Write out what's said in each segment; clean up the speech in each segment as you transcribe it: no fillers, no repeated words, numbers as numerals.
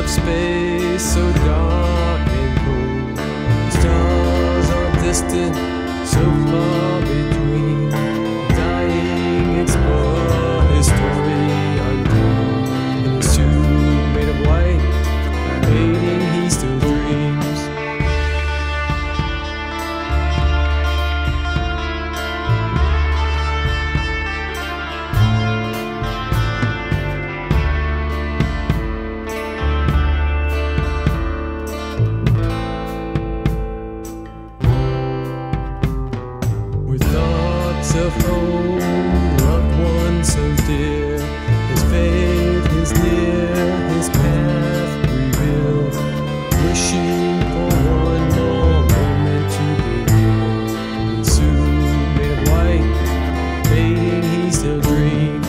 Space so dark and cold, the stars are distant, so far between. Dying explore his story untold, in a suit made of white, waiting he still dreams. Of old loved one so dear, his faith is near, his path revealed, wishing for one more moment to be near, and soon made of white, fading he still dreams.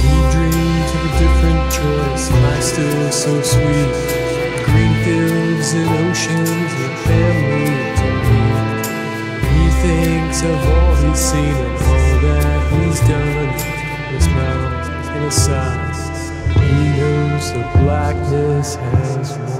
He dreamed of a different choice, life still so sweet, green fields and oceans and family time. He thinks of all he's seen and all that he's done, his mouth in a sigh, he knows the blackness has risen.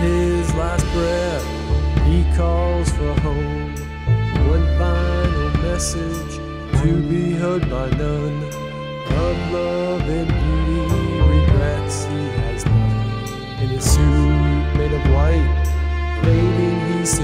His last breath, he calls for home, one final message to be heard by none, of love and beauty, regrets he has none, in a suit made of white, fading he